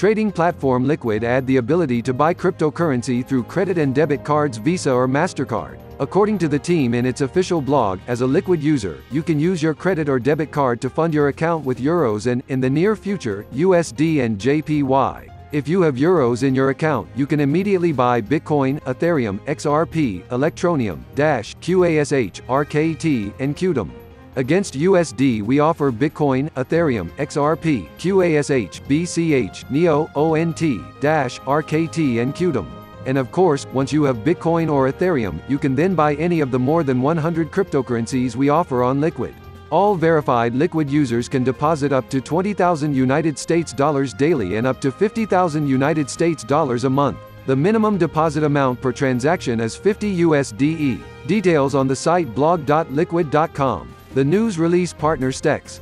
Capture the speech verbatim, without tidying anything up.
Trading platform Liquid add the ability to buy cryptocurrency through credit and debit cards Visa or MasterCard. According to the team in its official blog, as a Liquid user, you can use your credit or debit card to fund your account with euros and, in the near future, U S D and J P Y. If you have euros in your account, you can immediately buy Bitcoin, Ethereum, X R P, Electroneum, Dash, QASH, R K T, and Qtum. Against U S D we offer Bitcoin, Ethereum, X R P, QASH, B C H, NEO, O N T, Dash, R K T and Qtum. And of course, once you have Bitcoin or Ethereum, you can then buy any of the more than one hundred cryptocurrencies we offer on Liquid. All verified Liquid users can deposit up to twenty thousand United States dollars daily and up to fifty thousand United States dollars a month. The minimum deposit amount per transaction is fifty U S D. Details on the site blog dot liquid dot com. The news release partner Stex.